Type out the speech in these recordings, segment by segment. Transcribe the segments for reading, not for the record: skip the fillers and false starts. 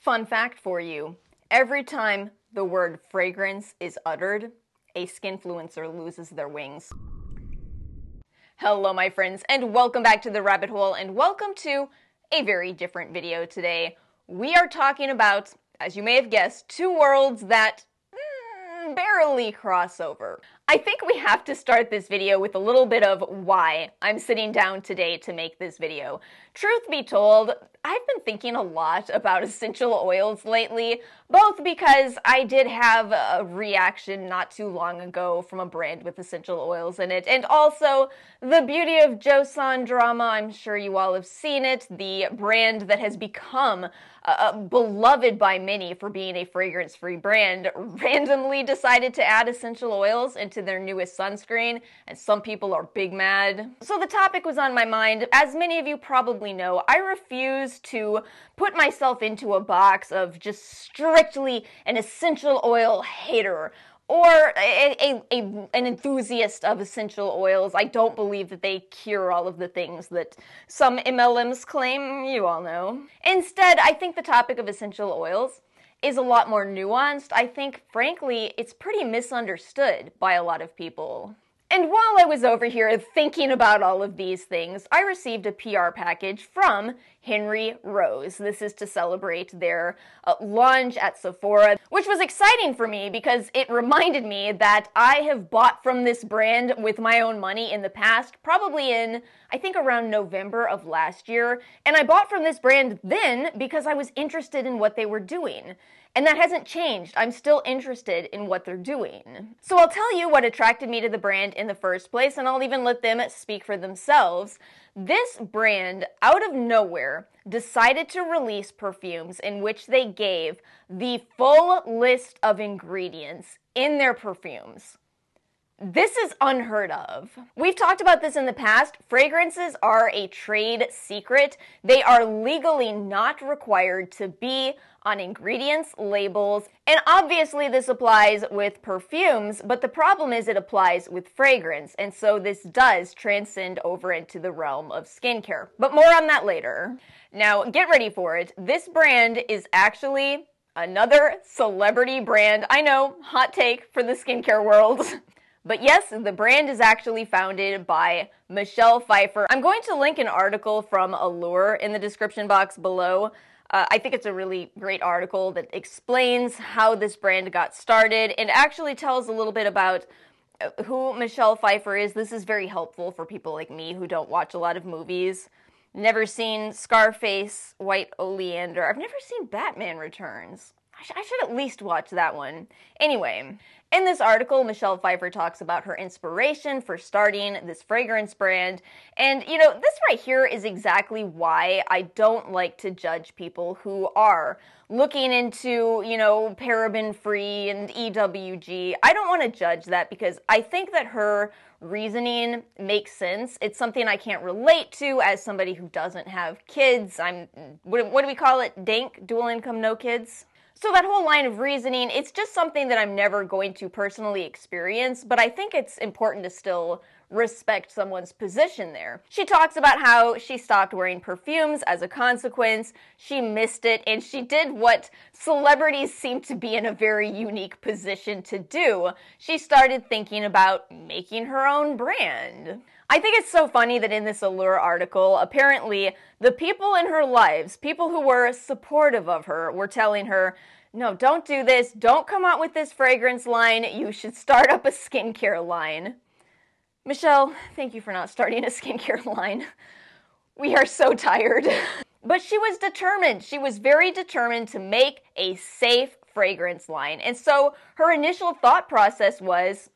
Fun fact for you, every time the word fragrance is uttered, a skinfluencer loses their wings. Hello my friends, and welcome back to the rabbit hole, and welcome to a very different video today. We are talking about, as you may have guessed, two worlds that barely cross over. I think we have to start this video with a little bit of why I'm sitting down today to make this video. Truth be told, I've been thinking a lot about essential oils lately, both because I did have a reaction not too long ago from a brand with essential oils in it, and also the Beauty of Joseon drama. I'm sure you all have seen it, the brand that has become beloved by many for being a fragrance-free brand, randomly decided to add essential oils into their newest sunscreen, and some people are big mad. So the topic was on my mind. As many of you probably know, I refuse to put myself into a box of just strictly an essential oil hater or an enthusiast of essential oils. I don't believe that they cure all of the things that some MLMs claim, you all know. Instead, I think the topic of essential oils is a lot more nuanced. I think, frankly, it's pretty misunderstood by a lot of people. And while I was over here thinking about all of these things, I received a PR package from Henry Rose. This is to celebrate their launch at Sephora, which was exciting for me because it reminded me that I have bought from this brand with my own money in the past, probably in, I think, around November of last year. And I bought from this brand then because I was interested in what they were doing. And that hasn't changed. I'm still interested in what they're doing. So I'll tell you what attracted me to the brand in the first place, and I'll even let them speak for themselves. This brand, out of nowhere, decided to release perfumes in which they gave the full list of ingredients in their perfumes. This is unheard of. We've talked about this in the past. Fragrances are a trade secret. They are legally not required to be on ingredients, labels, and obviously this applies with perfumes, but the problem is it applies with fragrance, and so this does transcend over into the realm of skincare. But more on that later. Now, get ready for it. This brand is actually another celebrity brand. I know, hot take for the skincare world. But yes, the brand is actually founded by Michelle Pfeiffer. I'm going to link an article from Allure in the description box below. I think it's a really great article that explains how this brand got started and actually tells a little bit about who Michelle Pfeiffer is. This is very helpful for people like me who don't watch a lot of movies. Never seen Scarface, White Oleander. I've never seen Batman Returns. I should at least watch that one. Anyway, in this article, Michelle Pfeiffer talks about her inspiration for starting this fragrance brand. And, you know, this right here is exactly why I don't like to judge people who are looking into, you know, paraben-free and EWG. I don't want to judge that because I think that her reasoning makes sense. It's something I can't relate to as somebody who doesn't have kids. What do we call it? DINK? Dual income, no kids? So that whole line of reasoning, it's just something that I'm never going to personally experience, but I think it's important to still respect someone's position there. She talks about how she stopped wearing perfumes as a consequence, she missed it, and she did what celebrities seem to be in a very unique position to do. She started thinking about making her own brand. I think it's so funny that in this Allure article, apparently the people in her lives, people who were supportive of her, were telling her, no, don't do this, don't come out with this fragrance line, you should start up a skincare line. Michelle, thank you for not starting a skincare line. We are so tired. But she was determined. She was very determined to make a safe fragrance line. And so her initial thought process was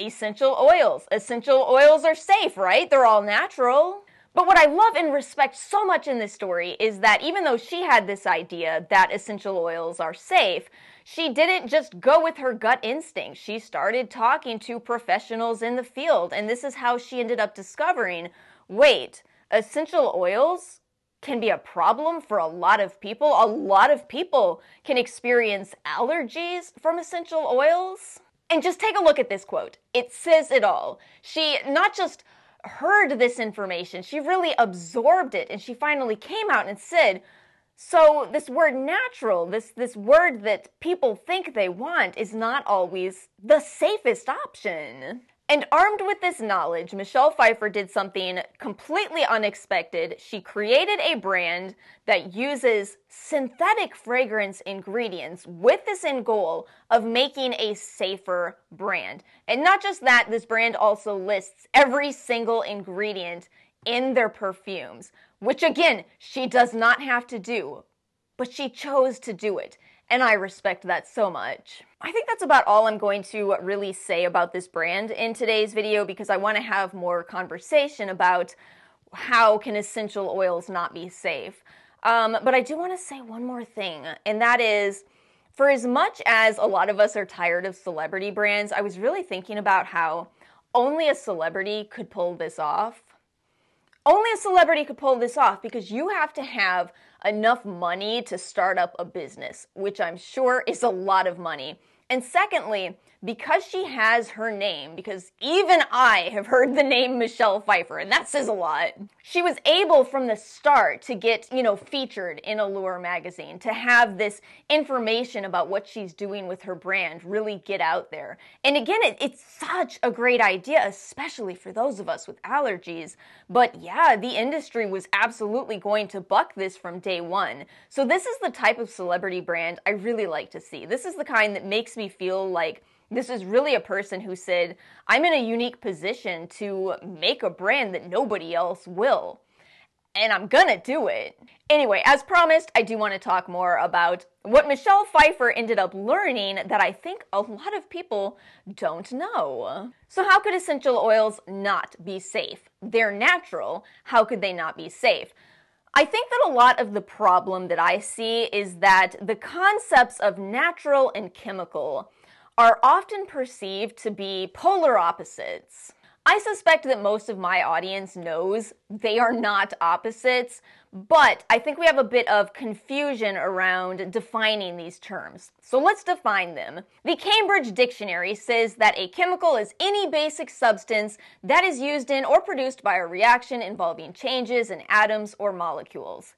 essential oils. Essential oils are safe, right? They're all natural. But what I love and respect so much in this story is that even though she had this idea that essential oils are safe, she didn't just go with her gut instinct. She started talking to professionals in the field, and this is how she ended up discovering, wait, essential oils can be a problem for a lot of people. A lot of people can experience allergies from essential oils. And just take a look at this quote. It says it all. She not just heard this information, she really absorbed it, and she finally came out and said, So this word natural, this word that people think they want, is not always the safest option. And armed with this knowledge, Michelle Pfeiffer did something completely unexpected. She created a brand that uses synthetic fragrance ingredients with this end goal of making a safer brand. And not just that, this brand also lists every single ingredient in their perfumes, which again, she does not have to do, but she chose to do it. And I respect that so much. I think that's about all I'm going to really say about this brand in today's video, because I want to have more conversation about how can essential oils not be safe. But I do want to say one more thing, and that is, for as much as a lot of us are tired of celebrity brands, I was really thinking about how only a celebrity could pull this off. Only a celebrity could pull this off, because you have to have enough money to start up a business, which I'm sure is a lot of money. And secondly, because she has her name, because even I have heard the name Michelle Pfeiffer, and that says a lot, she was able from the start to get, featured in Allure magazine, to have this information about what she's doing with her brand really get out there. And again, it's such a great idea, especially for those of us with allergies. But yeah, the industry was absolutely going to buck this from day one. So this is the type of celebrity brand I really like to see. This is the kind that makes me feel like this is really a person who said, I'm in a unique position to make a brand that nobody else will, and I'm gonna do it. Anyway, as promised, I do want to talk more about what Michelle Pfeiffer ended up learning that I think a lot of people don't know. So how could essential oils not be safe? They're natural. How could they not be safe? I think that a lot of the problem that I see is that the concepts of natural and chemical are often perceived to be polar opposites. I suspect that most of my audience knows they are not opposites, but I think we have a bit of confusion around defining these terms. So let's define them. The Cambridge Dictionary says that a chemical is any basic substance that is used in or produced by a reaction involving changes in atoms or molecules.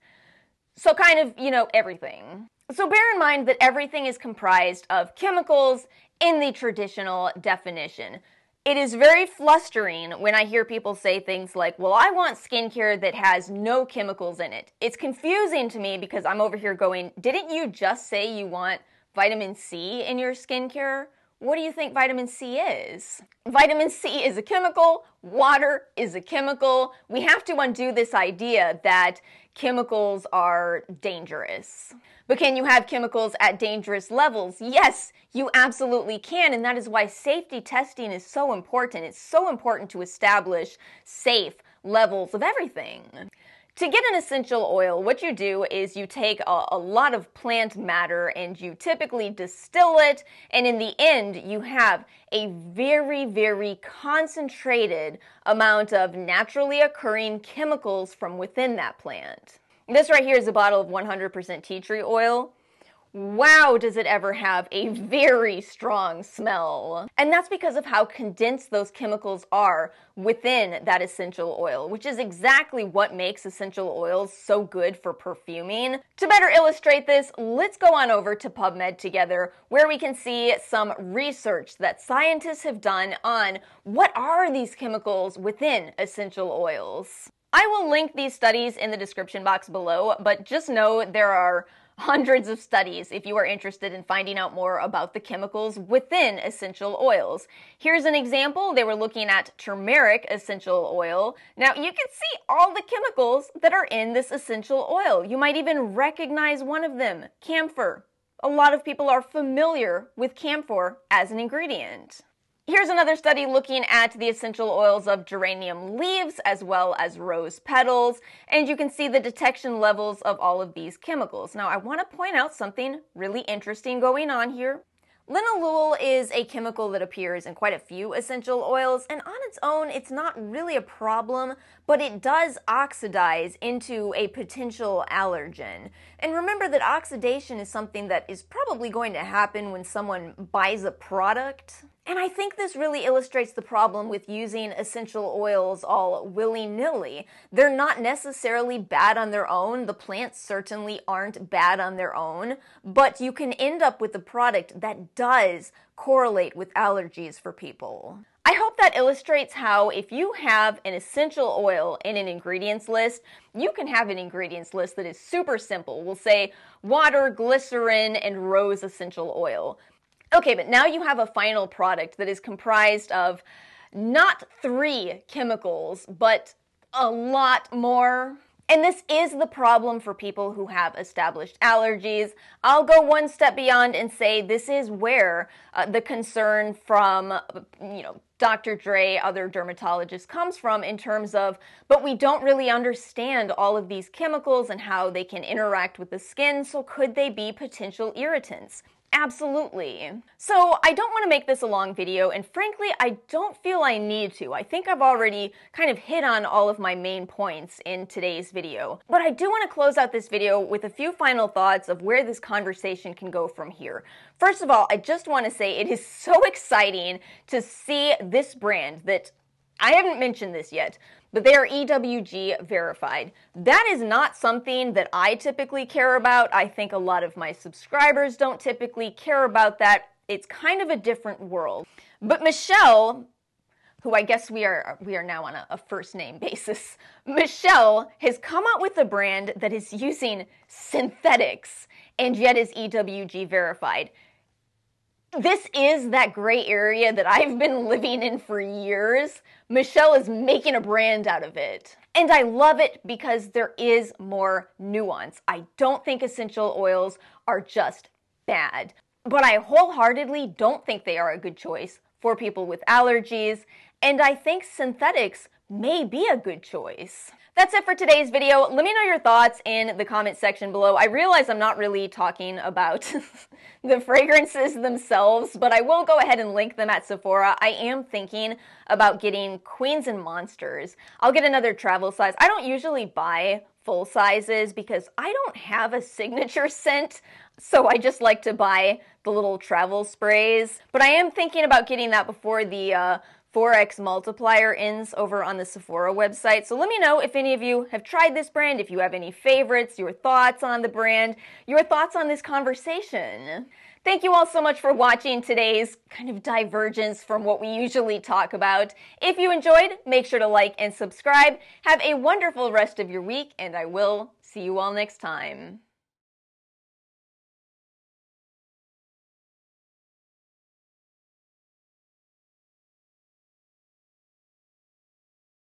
So kind of, everything. So bear in mind that everything is comprised of chemicals in the traditional definition. It is very flustering when I hear people say things like, well, I want skincare that has no chemicals in it. It's confusing to me because I'm over here going, didn't you just say you want vitamin C in your skincare? What do you think vitamin C is? Vitamin C is a chemical. Water is a chemical. We have to undo this idea that chemicals are dangerous. But can you have chemicals at dangerous levels? Yes, you absolutely can, and that is why safety testing is so important. It's so important to establish safe levels of everything. To get an essential oil, what you do is you take a lot of plant matter and you typically distill it, and in the end you have a very, very concentrated amount of naturally occurring chemicals from within that plant. This right here is a bottle of 100% tea tree oil. Wow, does it ever have a very strong smell. And that's because of how condensed those chemicals are within that essential oil, which is exactly what makes essential oils so good for perfuming. To better illustrate this, let's go on over to PubMed together, where we can see some research that scientists have done on what are these chemicals within essential oils. I will link these studies in the description box below, but just know there are hundreds of studies if you are interested in finding out more about the chemicals within essential oils. Here's an example. They were looking at turmeric essential oil. Now you can see all the chemicals that are in this essential oil. You might even recognize one of them, camphor. A lot of people are familiar with camphor as an ingredient. Here's another study looking at the essential oils of geranium leaves as well as rose petals, and you can see the detection levels of all of these chemicals. Now, I want to point out something really interesting going on here. Linalool is a chemical that appears in quite a few essential oils, and on its own, it's not really a problem, but it does oxidize into a potential allergen. And remember that oxidation is something that is probably going to happen when someone buys a product. And I think this really illustrates the problem with using essential oils all willy-nilly. They're not necessarily bad on their own, the plants certainly aren't bad on their own, but you can end up with a product that does correlate with allergies for people. I hope that illustrates how if you have an essential oil in an ingredients list, you can have an ingredients list that is super simple. We'll say water, glycerin, and rose essential oil. Okay, but now you have a final product that is comprised of not 3 chemicals, but a lot more. And this is the problem for people who have established allergies. I'll go one step beyond and say this is where the concern from, Dr. Dray, other dermatologists, comes from in terms of, but we don't really understand all of these chemicals and how they can interact with the skin, so could they be potential irritants? Absolutely. So I don't want to make this a long video, and frankly, I don't feel I need to. I think I've already kind of hit on all of my main points in today's video. But I do want to close out this video with a few final thoughts of where this conversation can go from here. First of all, I just want to say it is so exciting to see this brand that I haven't mentioned this yet, but they are EWG verified. That is not something that I typically care about. I think a lot of my subscribers don't typically care about that. It's kind of a different world. But Michelle, who I guess we are now on a first name basis, Michelle has come up with a brand that is using synthetics and yet is EWG verified. This is that gray area that I've been living in for years. Michelle is making a brand out of it. And I love it because there is more nuance. I don't think essential oils are just bad, but I wholeheartedly don't think they are a good choice for people with allergies, and I think synthetics may be a good choice. That's it for today's video. Let me know your thoughts in the comment section below. I realize I'm not really talking about the fragrances themselves, but I will go ahead and link them at Sephora. I am thinking about getting Queens and Monsters. I'll get another travel size. I don't usually buy full sizes because I don't have a signature scent, so I just like to buy the little travel sprays. But I am thinking about getting that before the 4X multiplier ends over on the Sephora website. So let me know if any of you have tried this brand, if you have any favorites, your thoughts on the brand, your thoughts on this conversation. Thank you all so much for watching today's kind of divergence from what we usually talk about. If you enjoyed, make sure to like and subscribe. Have a wonderful rest of your week, and I will see you all next time.